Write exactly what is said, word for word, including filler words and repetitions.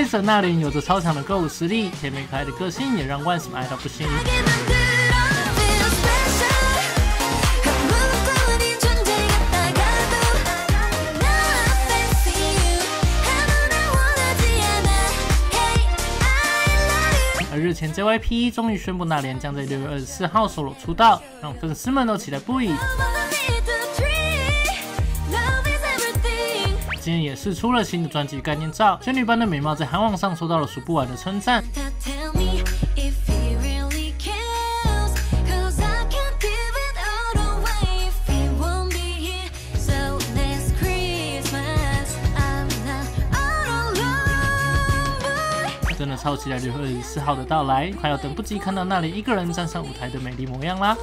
在神那琳有着超强的歌舞实力，甜美可爱的个性也让万 a 爱到不行。 日前 J Y P 终于宣布，那琳将在六月二十四号首裸出道，让粉丝们都期待不已。今天也释出了新的专辑概念照，仙女般的美貌在韩网上受到了数不完的称赞。 真的超期待六月二十四号的到来，快要等不及看到那琳一个人站上舞台的美丽模样啦！